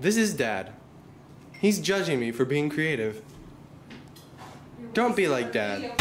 This is Dad. He's judging me for being creative. Don't be like Dad.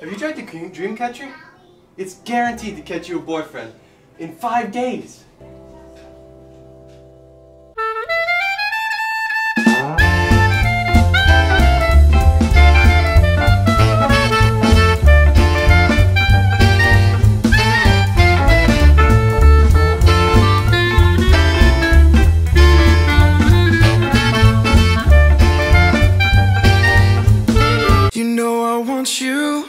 Have you tried the Dreamcatcher? It's guaranteed to catch you a boyfriend in 5 days. You know I want you.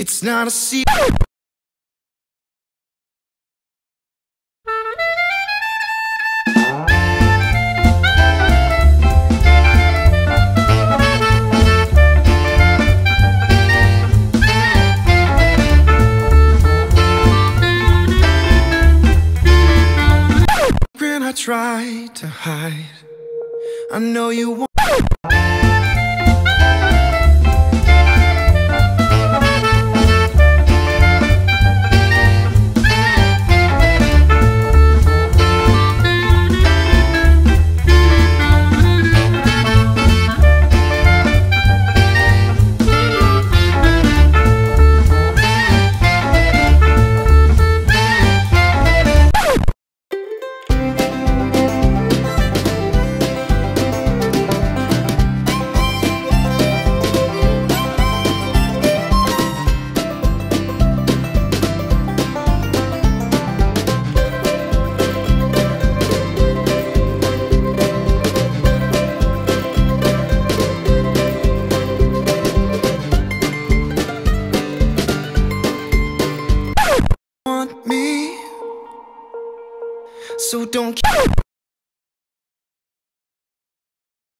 It's not a secret. When I try to hide, I know you won't. So don't